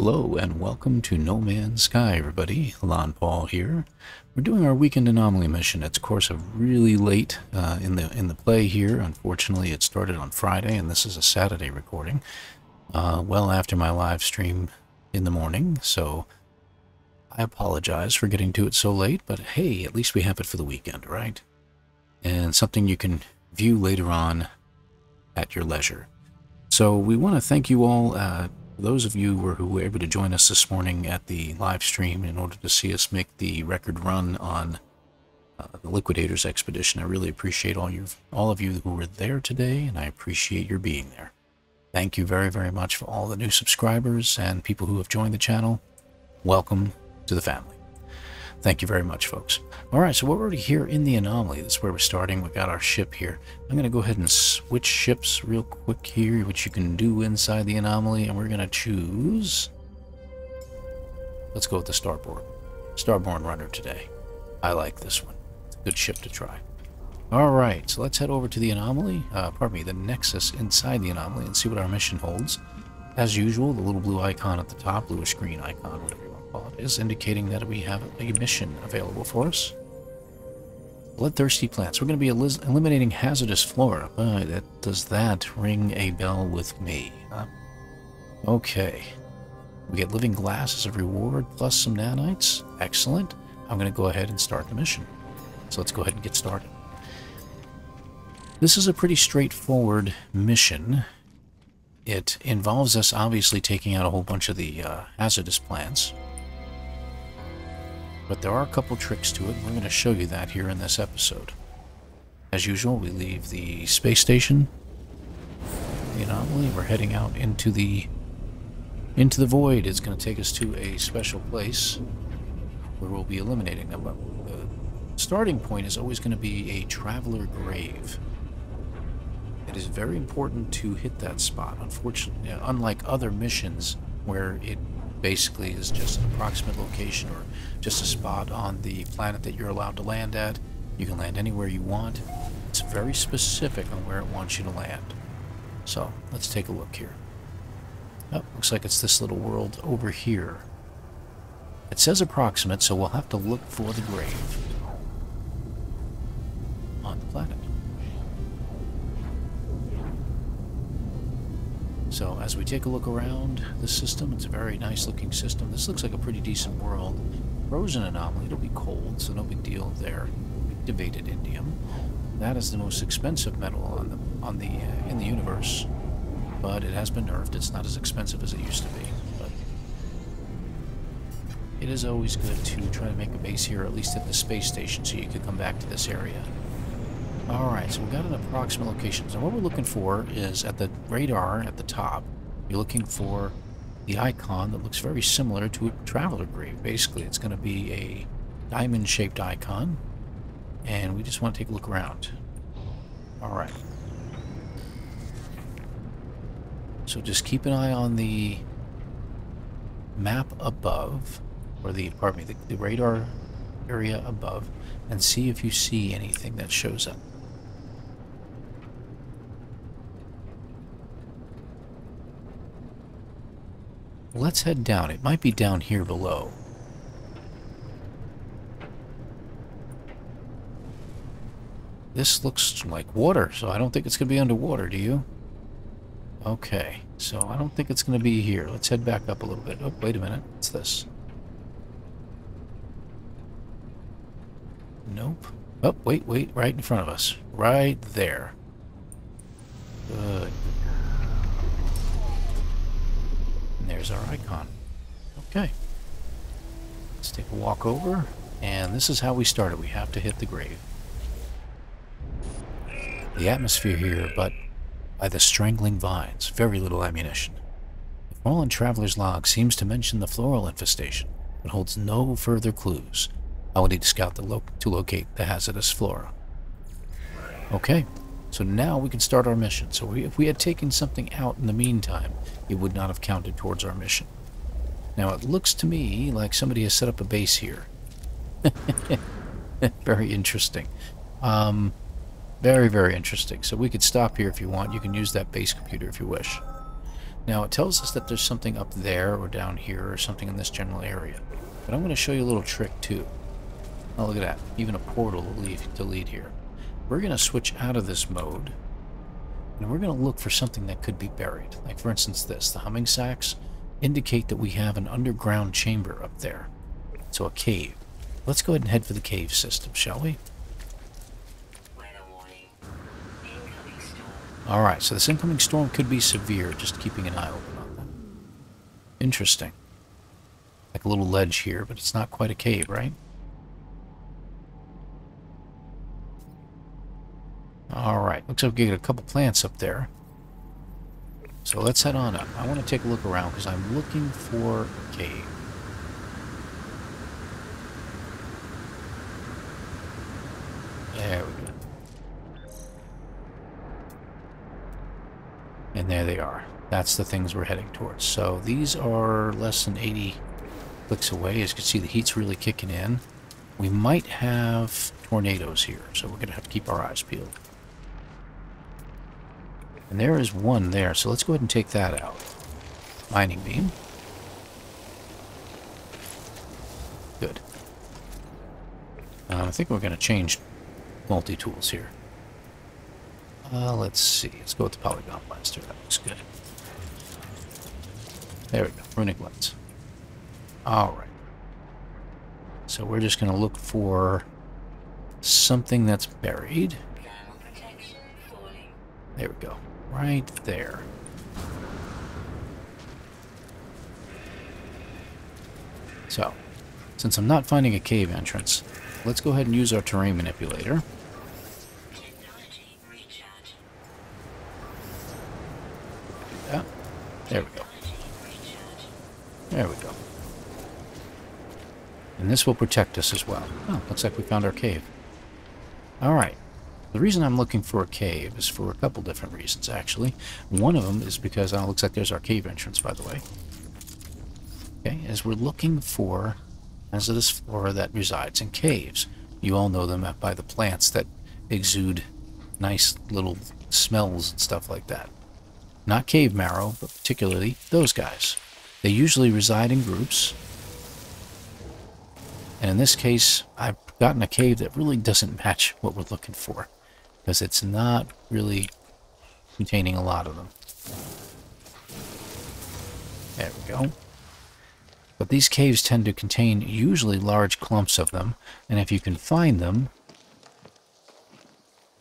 Hello and welcome to No Man's Sky, everybody. Elan Paul here. We're doing our weekend anomaly mission. It's of course really late in the play here. Unfortunately, it started on Friday, and this is a Saturday recording, well after my live stream in the morning. So I apologize for getting to it so late, but hey, at least we have it for the weekend, right? And something you can view later on at your leisure. So we want to thank you all. Those of you who were able to join us this morning at the live stream in order to see us make the record run on the Liquidators Expedition. I really appreciate all of you who were there today, and I appreciate your being there. Thank you very, very much for all the new subscribers and people who have joined the channel. Welcome to the family. Thank you very much, folks. All right, so we're already here in the anomaly. That's where we're starting. We've got our ship here. I'm going to go ahead and switch ships real quick here, which you can do inside the anomaly, and we're going to choose... Let's go with the Starborn Runner today. I like this one. It's a good ship to try. All right, so let's head over to the anomaly, the Nexus inside the anomaly, and see what our mission holds. As usual, the little blue icon at the top, bluish green icon, whatever you want to call it, is indicating that we have a mission available for us. Bloodthirsty plants. We're going to be eliminating hazardous flora. Does that ring a bell with me? Huh? Okay. We get living glass as a reward, plus some nanites. Excellent. I'm going to go ahead and start the mission. So let's go ahead and get started. This is a pretty straightforward mission. It involves us obviously taking out a whole bunch of the hazardous plants. But there are a couple tricks to it, and we're going to show you that here in this episode. As usual, we leave the space station, the anomaly. We're heading out into the void. It's going to take us to a special place where we'll be eliminating them. The starting point is always going to be a traveler grave. It is very important to hit that spot. Unfortunately, unlike other missions where it basically is just an approximate location or just a spot on the planet that you're allowed to land at, you can land anywhere you want. It's very specific on where it wants you to land. So let's take a look here. Oh, looks like it's this little world over here. It says approximate, so we'll have to look for the grave on the planet. So as we take a look around the system, it's a very nice looking system. This looks like a pretty decent world. Frozen anomaly, it'll be cold, so no big deal there. Debated indium. That is the most expensive metal in the universe, but it has been nerfed. It's not as expensive as it used to be, but it is always good to try to make a base here, at least at the space station, so you can come back to this area. Alright, so we've got an approximate location. So what we're looking for is at the radar at the top, you're looking for the icon that looks very similar to a traveler grave. Basically, it's going to be a diamond-shaped icon, and we just want to take a look around. Alright. So just keep an eye on the map above, or the radar area above, and see if you see anything that shows up. Let's head down. It might be down here below. This looks like water, so I don't think it's going to be underwater, do you? Okay, so I don't think it's going to be here. Let's head back up a little bit. Oh, wait a minute. What's this? Nope. Oh, wait. Right in front of us. Right there. Good. There's our icon. Okay. Let's take a walk over, and this is how we started. We have to hit the grave. The atmosphere here, but by the strangling vines, very little ammunition. The fallen traveler's log seems to mention the floral infestation, but holds no further clues. I will need to scout to locate the hazardous flora. Okay, so now we can start our mission. So if we had taken something out in the meantime, it would not have counted towards our mission. Now it looks to me like somebody has set up a base here. Very interesting. Very, very interesting. So we could stop here if you want. You can use that base computer if you wish. Now it tells us that there's something up there or down here or something in this general area. But I'm going to show you a little trick too. Oh, look at that. Even a portal will lead to lead here. We're going to switch out of this mode. And we're going to look for something that could be buried. Like, for instance, this. The humming sacks indicate that we have an underground chamber up there. So a cave. Let's go ahead and head for the cave system, shall we? Alright, so this incoming storm could be severe, just keeping an eye open on that. Interesting. Like a little ledge here, but it's not quite a cave, right? Alright, looks like we get a couple plants up there. So let's head on up. I want to take a look around, because I'm looking for a cave. There we go. And there they are. That's the things we're heading towards. So these are less than 80 clicks away. As you can see, the heat's really kicking in. We might have tornadoes here, so we're going to have to keep our eyes peeled. And there is one there, so let's go ahead and take that out. Mining beam. Good. I think we're going to change multi-tools here. Let's see. Let's go with the polygon blaster. That looks good. There we go. Runic lights. Alright. So we're just going to look for something that's buried. There we go. Right there. So, since I'm not finding a cave entrance, let's go ahead and use our terrain manipulator. There we go. There we go. And this will protect us as well. Oh, looks like we found our cave. Alright. The reason I'm looking for a cave is for a couple different reasons, actually. One of them is because, oh, looks like there's our cave entrance, by the way. Okay, as we're looking for hazardous flora that resides in caves. You all know them by the plants that exude nice little smells and stuff like that. Not cave marrow, but particularly those guys. They usually reside in groups. And in this case, I've gotten a cave that really doesn't match what we're looking for, because it's not really containing a lot of them. There we go. But these caves tend to contain usually large clumps of them, and if you can find them,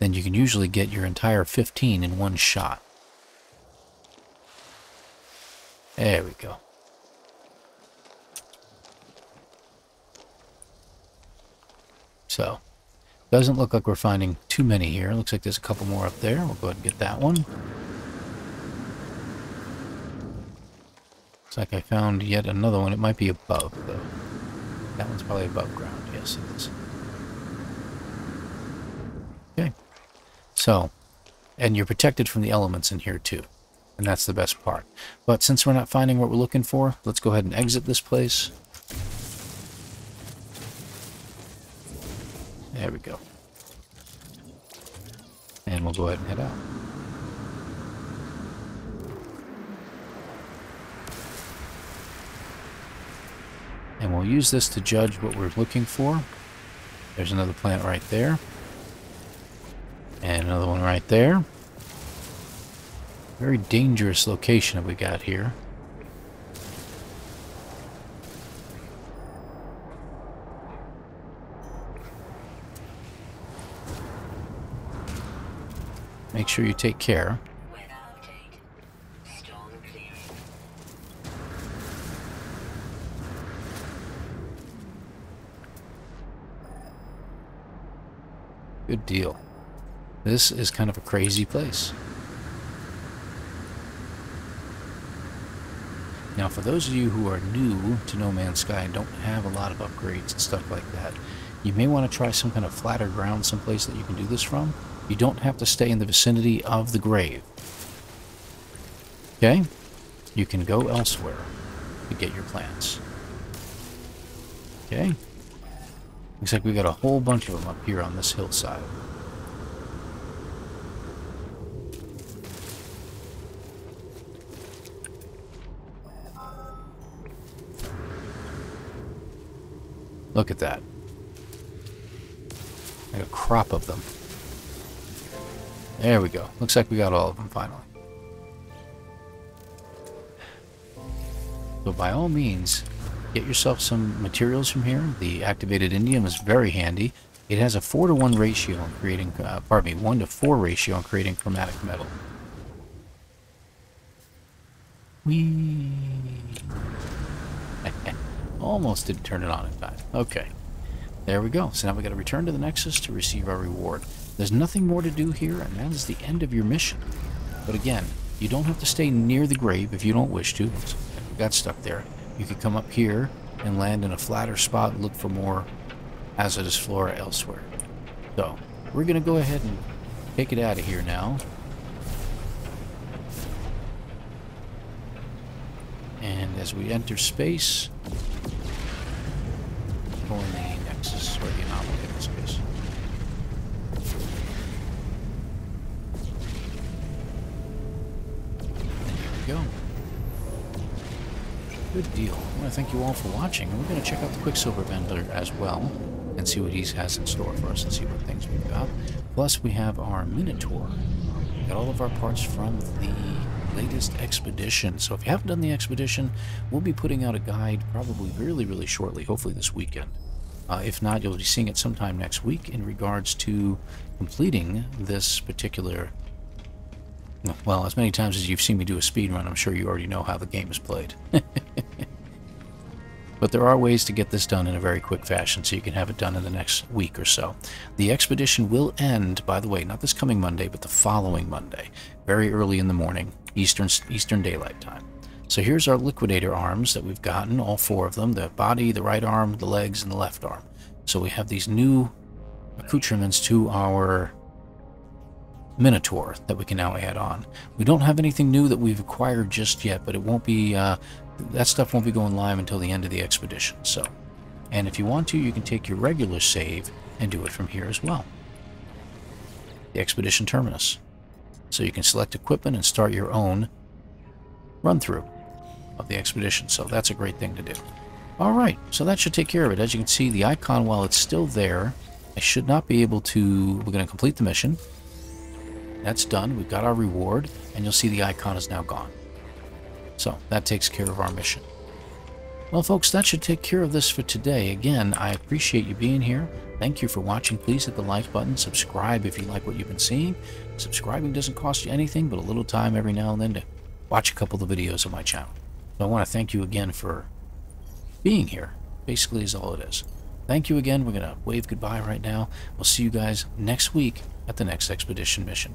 then you can usually get your entire 15 in one shot. There we go. So, doesn't look like we're finding too many here. Looks like there's a couple more up there. We'll go ahead and get that one. Looks like I found yet another one. It might be above, though. That one's probably above ground. Yes, it is. Okay. So, and you're protected from the elements in here, too. And that's the best part. But since we're not finding what we're looking for, let's go ahead and exit this place. There we go. And we'll go ahead and head out. And we'll use this to judge what we're looking for. There's another plant right there. And another one right there. Very dangerous location that we got here. Make sure you take care. Good deal. This is kind of a crazy place. Now, for those of you who are new to No Man's Sky and don't have a lot of upgrades and stuff like that, you may want to try some kind of flatter ground someplace that you can do this from. You don't have to stay in the vicinity of the grave. Okay? You can go elsewhere to get your plants. Okay? Looks like we've got a whole bunch of them up here on this hillside. Look at that. Like a crop of them. There we go. Looks like we got all of them finally. So by all means, get yourself some materials from here. The activated indium is very handy. It has a 4-to-1 ratio on creating, 1-to-4 ratio on creating chromatic metal. Whee! Almost didn't turn it on in time. Okay. There we go. So now we got to return to the Nexus to receive our reward. There's nothing more to do here, and that is the end of your mission. But again, you don't have to stay near the grave if you don't wish to. We got stuck there. You could come up here and land in a flatter spot and look for more hazardous flora elsewhere. So, we're going to go ahead and take it out of here now. And as we enter space, going to the Nexus or the Anomaly in space. And here we go. Good deal. I want to thank you all for watching, and we're going to check out the Quicksilver vendor as well and see what he has in store for us and see what things we've got. Plus, we have our minotaur. We got all of our parts from the latest expedition. So if you haven't done the expedition, we'll be putting out a guide probably really, really shortly, hopefully this weekend. If not, you'll be seeing it sometime next week in regards to completing this particular... Well, as many times as you've seen me do a speed run, I'm sure you already know how the game is played. But there are ways to get this done in a very quick fashion, so you can have it done in the next week or so. The expedition will end, by the way, not this coming Monday, but the following Monday, very early in the morning, Eastern Daylight Time. So here's our Liquidator arms that we've gotten, all four of them, the body, the right arm, the legs, and the left arm. So we have these new accoutrements to our Minotaur that we can now add on. We don't have anything new that we've acquired just yet, but it won't be, that stuff won't be going live until the end of the expedition. So, and if you want to, you can take your regular save and do it from here as well. The expedition terminus. So you can select equipment and start your own run through of the expedition. So that's a great thing to do. All right, so that should take care of it. As you can see, the icon, while it's still there, I should not be able to, we're going to complete the mission. That's done. We've got our reward, and you'll see the icon is now gone. So that takes care of our mission. Well, folks, that should take care of this for today. Again, I appreciate you being here. Thank you for watching. Please hit the like button. Subscribe if you like what you've been seeing. Subscribing doesn't cost you anything, but a little time every now and then to watch a couple of the videos on my channel. So I want to thank you again for being here. Basically is all it is. Thank you again. We're going to wave goodbye right now. We'll see you guys next week at the next expedition mission.